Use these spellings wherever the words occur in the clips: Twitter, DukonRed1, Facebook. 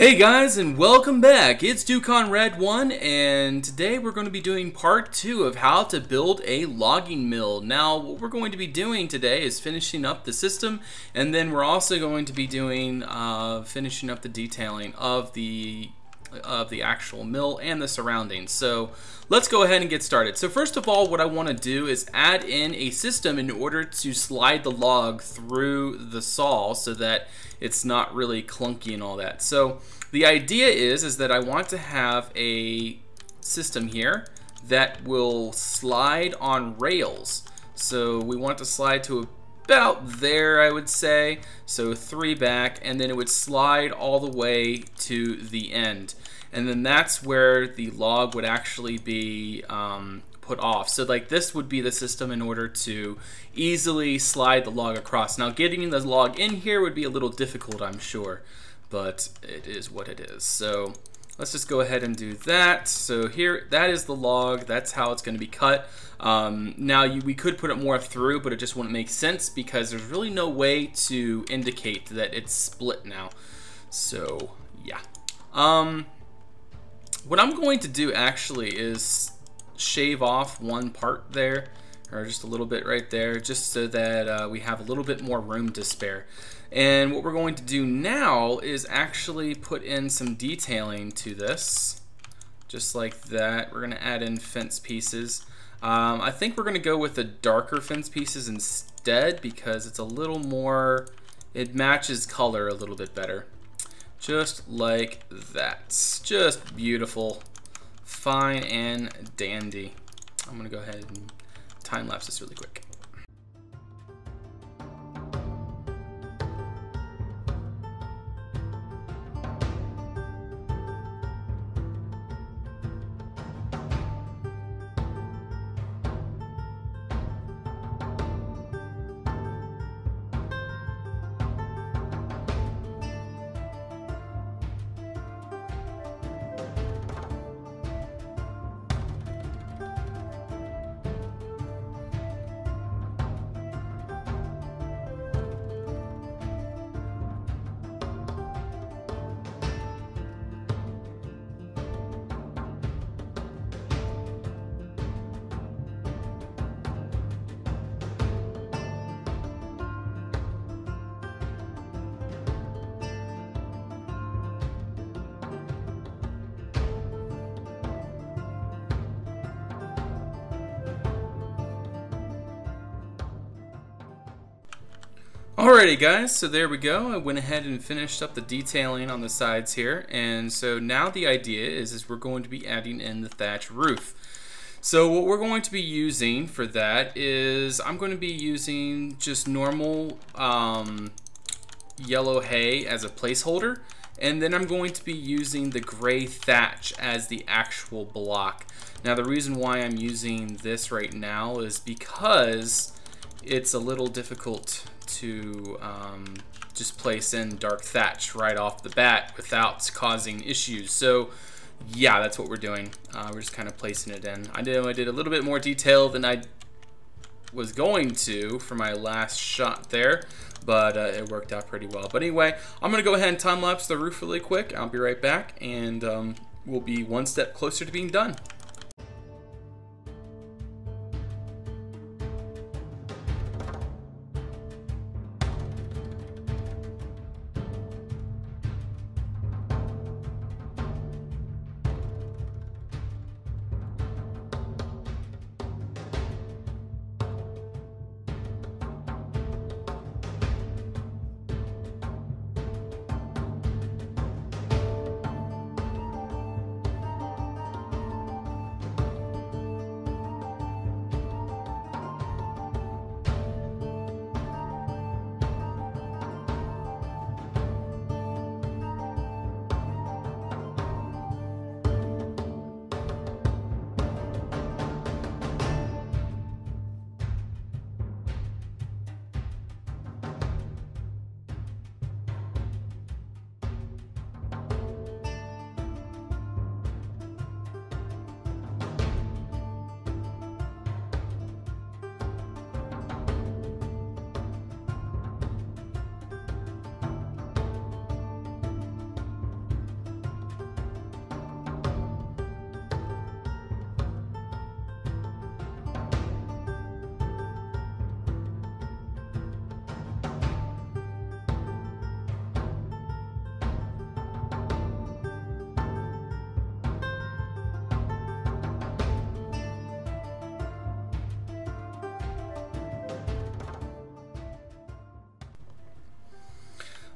Hey guys, and welcome back. It's DukonRed1, and today we're going to be doing part 2 of how to build a logging mill. Now, what we're going to be doing today is finishing up the system, and then we're also going to be doing finishing up the detailing of the actual mill and the surroundings. So let's go ahead and get started. So first of all, what I want to do is add in a system in order to slide the log through the saw so that it's not really clunky and all that. So the idea is that I want to have a system here that will slide on rails. So we want to slide to a about there, I would say, so 3 back, and then it would slide all the way to the end, and then that's where the log would actually be put off. So like this would be the system in order to easily slide the log across. Now getting the log in here would be a little difficult, I'm sure, but it is what it is. So let's just go ahead and do that. So here, that is the log. That's how it's going to be cut. Now we could put it more through, but it just wouldn't make sense because there's really no way to indicate that it's split now. So yeah. What I'm going to do actually is shave off one part there, or just a little bit right there, just so that we have a little bit more room to spare. And what we're going to do now is actually put in some detailing to this, just like that. We're going to add in fence pieces. I think we're going to go with the darker fence pieces instead because it's a little more, it matches color a little bit better. Just like that. Just beautiful. Fine and dandy. I'm going to go ahead and time lapse this really quick. Alrighty guys, so there we go. I went ahead and finished up the detailing on the sides here, and so now the idea is we're going to be adding in the thatch roof. So what we're going to be using for that is I'm going to be using just normal yellow hay as a placeholder, and then I'm going to be using the gray thatch as the actual block. Now the reason why I'm using this right now is because it's a little difficult to just place in dark thatch right off the bat without causing issues. So yeah, that's what we're doing. We're just kind of placing it in. I know I did a little bit more detail than I was going to for my last shot there, but it worked out pretty well. But anyway, I'm gonna go ahead and time lapse the roof really quick. I'll be right back, and we'll be one step closer to being done.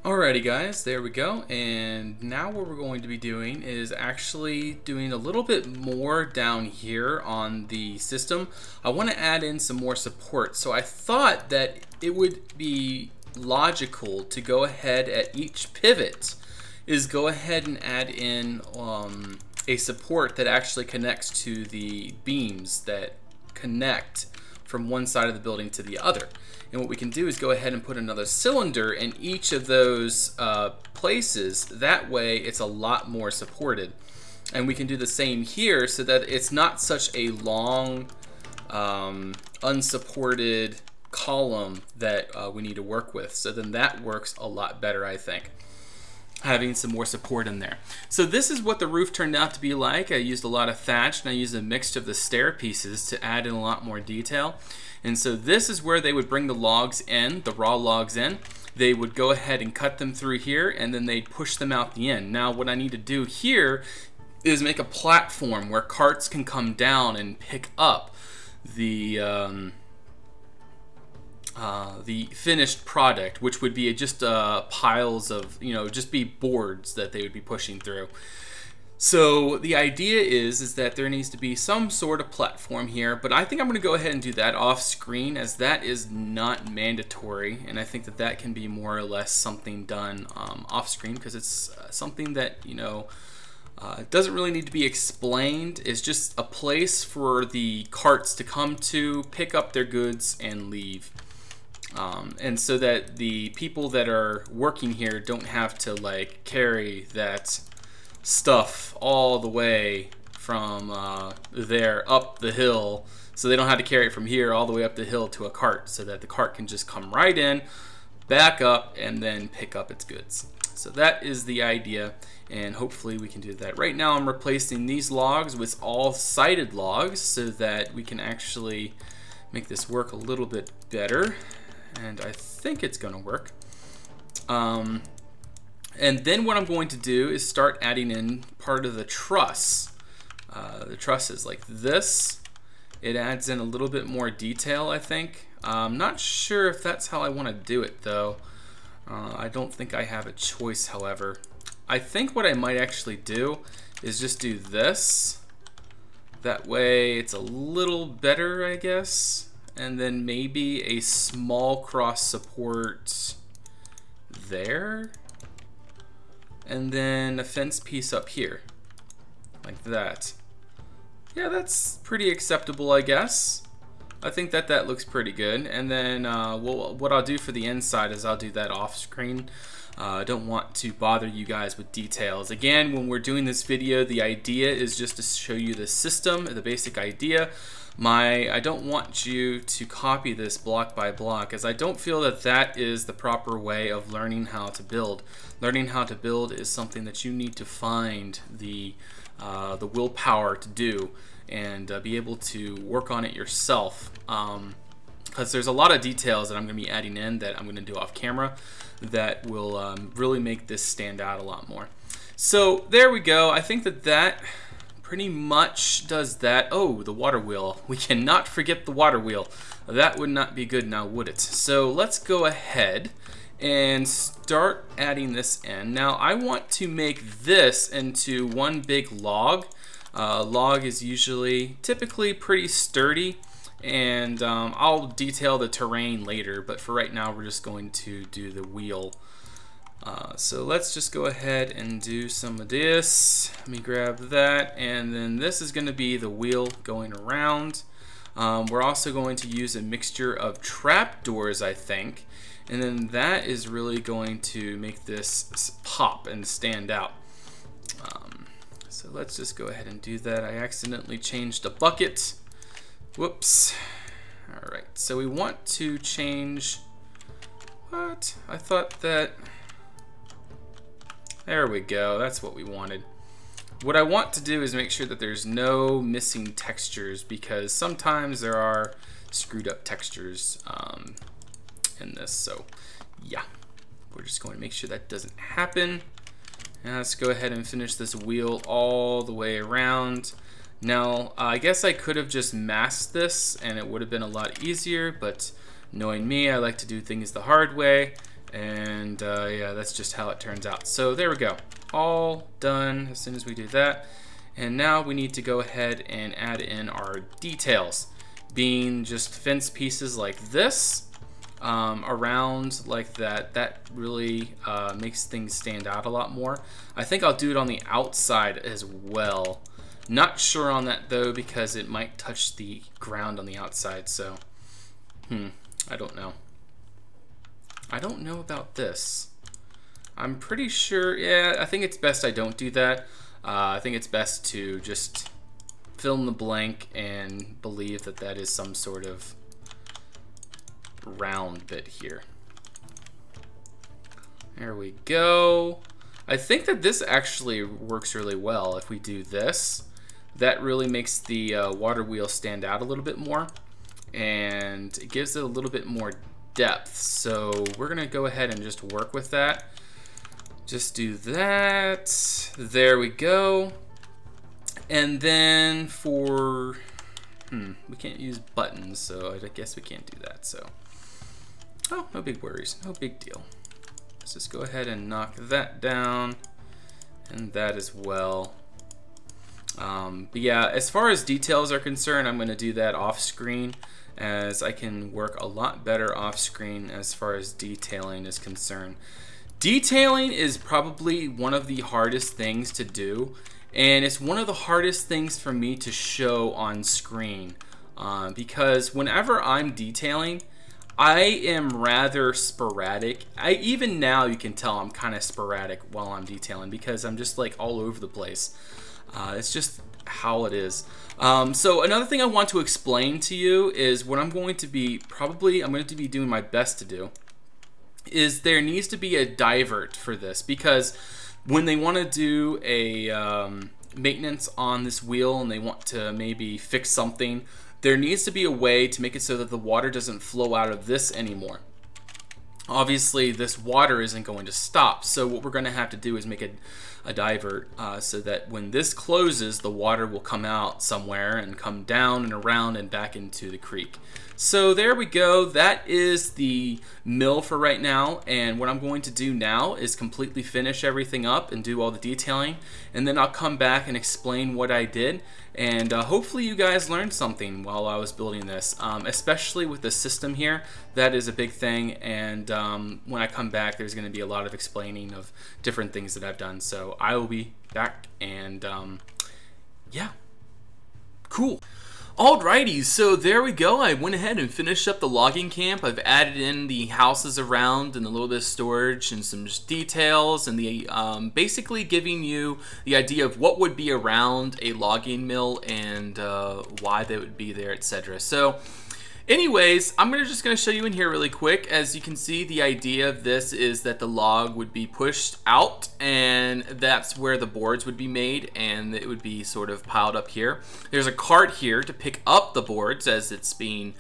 Alrighty guys, there we go, and now what we're going to be doing is actually doing a little bit more down here on the system. I want to add in some more support, so I thought that it would be logical to go ahead at each pivot is go ahead and add in a support that actually connects to the beams that connect from one side of the building to the other. And what we can do is go ahead and put another cylinder in each of those places. That way it's a lot more supported. And we can do the same here so that it's not such a long unsupported column that we need to work with. So then that works a lot better, I think, having some more support in there. So this is what the roof turned out to be like. I used a lot of thatch and I used a mixture of the stair pieces to add in a lot more detail. And so this is where they would bring the logs in, the raw logs in. They would go ahead and cut them through here and then they'd push them out the end. Now what I need to do here is make a platform where carts can come down and pick up the finished product, which would be just piles of, just be boards that they would be pushing through. So the idea is that there needs to be some sort of platform here, but I think I'm going to go ahead and do that off screen, as that is not mandatory, and I think that that can be more or less something done off screen, because it's something that, doesn't really need to be explained. It's just a place for the carts to come to, pick up their goods, and leave. And so that the people that are working here don't have to like carry that stuff all the way from there up the hill. So they don't have to carry it from here all the way up the hill to a cart, so that the cart can just come right in, back up, and then pick up its goods. So that is the idea, and hopefully we can do that. Right now I'm replacing these logs with all sided logs so that we can actually make this work a little bit better. And I think it's gonna work. And then what I'm going to do is start adding in part of the truss. The truss is like this. It adds in a little bit more detail, I think. I'm not sure if that's how I want to do it though. I don't think I have a choice, however. I think what I might actually do is just do this. That way it's a little better, I guess. And then maybe a small cross support there, and then a fence piece up here like that. Yeah, that's pretty acceptable, I guess. I think that that looks pretty good. And then what I'll do for the inside is I'll do that off screen. I don't want to bother you guys with details. Again, when we're doing this video, the idea is just to show you the system, the basic idea. I don't want you to copy this block by block, as I don't feel that that is the proper way of learning how to build. Learning how to build is something that you need to find the willpower to do, and be able to work on it yourself. Because there's a lot of details that I'm going to be adding in that I'm going to do off camera that will really make this stand out a lot more. So there we go. I think that that pretty much does that. Oh, the water wheel. We cannot forget the water wheel. That would not be good now, would it? So let's go ahead and start adding this in. Now I want to make this into one big log. Log is typically pretty sturdy, and I'll detail the terrain later, but for right now we're just going to do the wheel. So let's just go ahead and do some of this. Let me grab that, and then this is going to be the wheel going around. We're also going to use a mixture of trapdoors, I think, and then that is really going to make this pop and stand out. So let's just go ahead and do that. I accidentally changed the bucket. Whoops. Alright, so we want to change what? I thought that. There we go. That's what we wanted. What I want to do is make sure that there's no missing textures, because sometimes there are screwed up textures in this. So yeah, we're just going to make sure that doesn't happen. Now let's go ahead and finish this wheel all the way around. Now, I guess I could have just masked this and it would have been a lot easier, but knowing me, I like to do things the hard way. And yeah, that's just how it turns out. So there we go, all done as soon as we do that. And now we need to go ahead and add in our details, being just fence pieces like this, around like that. That really makes things stand out a lot more. I think I'll do it on the outside as well. Not sure on that though, because it might touch the ground on the outside, so I don't know. I don't know about this. I'm pretty sure, yeah, I think it's best I don't do that. I think it's best to just fill in the blank and believe that that is some sort of round bit here. There we go. I think that this actually works really well. If we do this, that really makes the water wheel stand out a little bit more, and it gives it a little bit more depth. So we're gonna go ahead and just work with that. Just do that. There we go. And then for, we can't use buttons, so I guess we can't do that. So, oh, no big worries, no big deal. Let's just go ahead and knock that down, and that as well. But yeah, as far as details are concerned, I'm gonna do that off screen, as I can work a lot better off screen as far as detailing is concerned. Detailing is probably one of the hardest things to do, and it's one of the hardest things for me to show on screen, because whenever I'm detailing, I am rather sporadic. Even now you can tell I'm kind of sporadic while I'm detailing, because I'm just like all over the place. It's just how it is. So another thing I want to explain to you is what I'm going to be doing my best to do is there needs to be a divert for this, because when they want to do a maintenance on this wheel and they want to maybe fix something, there needs to be a way to make it so that the water doesn't flow out of this anymore. Obviously this water isn't going to stop, so what we're going to have to do is make a divert so that when this closes, the water will come out somewhere and come down and around and back into the creek. So there we go, that is the mill for right now, and what I'm going to do now is completely finish everything up and do all the detailing, and then I'll come back and explain what I did, and hopefully you guys learned something while I was building this, especially with the system here. That is a big thing, and when I come back there's going to be a lot of explaining of different things that I've done, so I will be back, and yeah, cool. Alrighty, so there we go. I went ahead and finished up the logging camp. I've added in the houses around and a little bit of storage and some just details, and the basically giving you the idea of what would be around a logging mill and why they would be there, etc. So anyways, I'm just gonna show you in here really quick. As you can see, the idea of this is that the log would be pushed out, and that's where the boards would be made, and it would be sort of piled up here. There's a cart here to pick up the boards as it's being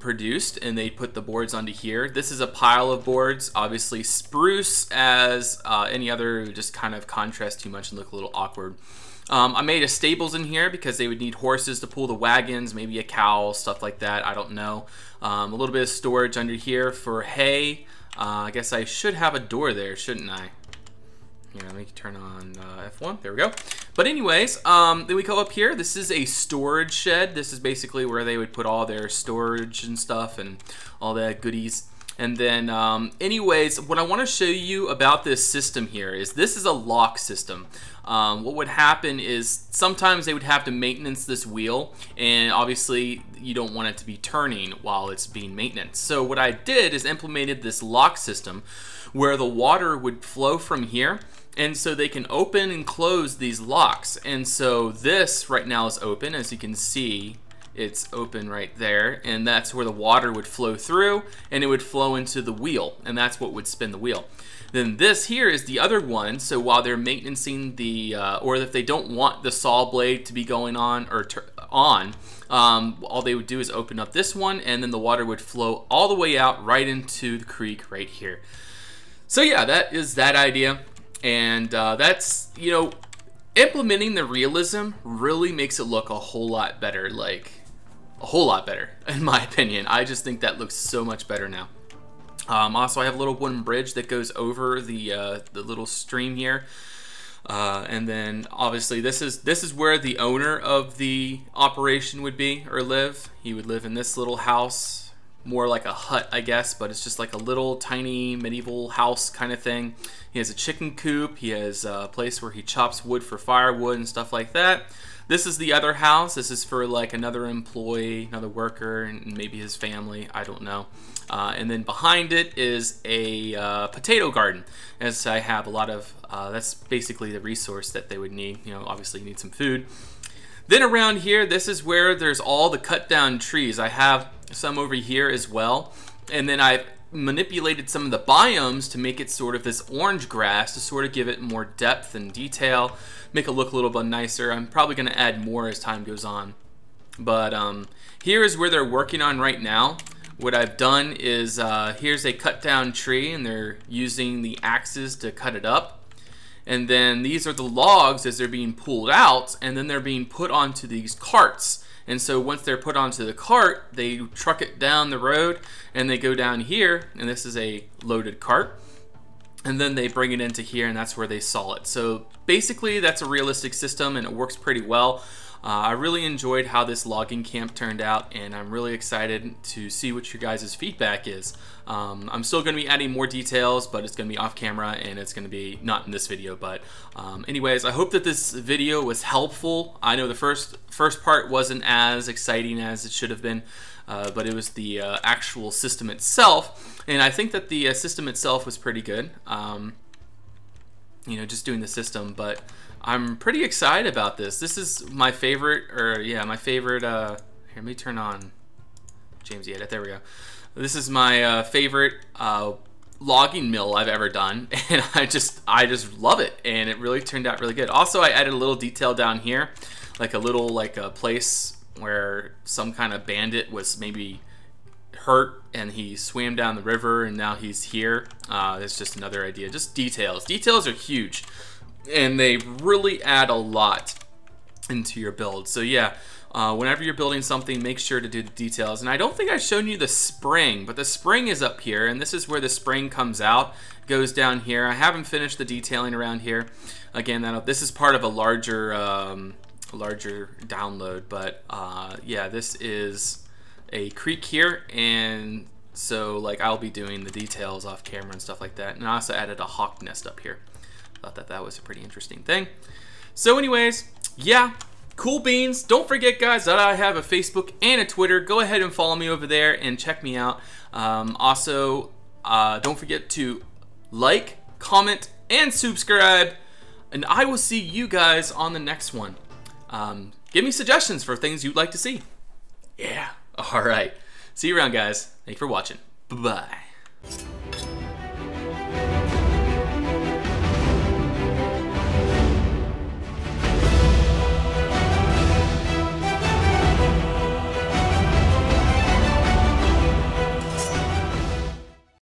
produced, and they put the boards onto here. This is a pile of boards, obviously spruce as any other, just kind of contrast too much and look a little awkward. I made a stables in here because they would need horses to pull the wagons, maybe a cow, stuff like that, I don't know. A little bit of storage under here for hay. I guess I should have a door there, shouldn't I? Yeah, let me turn on F1, there we go. But anyways, then we go up here. This is a storage shed. This is basically where they would put all their storage and stuff and all that goodies. And then anyways, what I want to show you about this system here is this is a lock system. What would happen is sometimes they would have to maintenance this wheel, and obviously you don't want it to be turning while it's being maintained. So what I did is implemented this lock system where the water would flow from here, and so they can open and close these locks. And so this right now is open, as you can see. It's open right there, and that's where the water would flow through, and it would flow into the wheel, and that's what would spin the wheel. Then this here is the other one, so while they're maintaining the or if they don't want the saw blade to be going on or on, all they would do is open up this one, and then the water would flow all the way out right into the creek right here. So yeah, that is that idea, and that's, you know, implementing the realism really makes it look a whole lot better, like a whole lot better in my opinion. I just think that looks so much better now. Also, I have a little wooden bridge that goes over the little stream here. And then obviously this is where the owner of the operation would be or live. He would live in this little house, more like a hut, I guess, but it's just like a little tiny medieval house kind of thing. He has a chicken coop. He has a place where he chops wood for firewood and stuff like that. This is the other house. This is for like another employee, another worker, and maybe his family. I don't know. And then behind it is a potato garden, as I have a lot of, that's basically the resource that they would need. You know, obviously you need some food. Then around here, this is where there's all the cut down trees. I have some over here as well. And then I've manipulated some of the biomes to make it sort of this orange grass to sort of give it more depth and detail, make it look a little bit nicer. I'm probably going to add more as time goes on. But here is where they're working on right now. What I've done is here's a cut down tree and they're using the axes to cut it up. And then these are the logs as they're being pulled out, and then they're being put onto these carts. And so once they're put onto the cart, they truck it down the road and they go down here, and this is a loaded cart. And then they bring it into here, and that's where they saw it. So basically that's a realistic system and it works pretty well. I really enjoyed how this logging camp turned out, and I'm really excited to see what your guys' feedback is. I'm still going to be adding more details, but it's going to be off camera and it's going to be not in this video. But anyways, I hope that this video was helpful. I know the first part wasn't as exciting as it should have been, but it was the actual system itself. And I think that the system itself was pretty good. You know, just doing the system, but I'm pretty excited about this. This is my favorite, or yeah, my favorite, here, let me turn on James Edit, there we go. This is my favorite logging mill I've ever done, and I just love it, and it really turned out really good. Also, I added a little detail down here, like a little, like a place where some kind of bandit was maybe hurt and he swam down the river and now he's here. It's just another idea. Just details are huge, and they really add a lot into your build. So yeah, whenever you're building something, make sure to do the details. And I don't think I've shown you the spring, but the spring is up here, and this is where the spring comes out, goes down here. I haven't finished the detailing around here. Again, this is part of a larger download, but yeah, this is a creek here, and so like I'll be doing the details off camera and stuff like that. And I also added a hawk nest up here. Thought that was a pretty interesting thing. So anyways, yeah, cool beans. Don't forget, guys, that I have a Facebook and a Twitter. Go ahead and follow me over there and check me out. Also, don't forget to like, comment, and subscribe, and I will see you guys on the next one. Give me suggestions for things you'd like to see. Yeah. All right. See you around, guys. Thank you for watching. Bye-bye.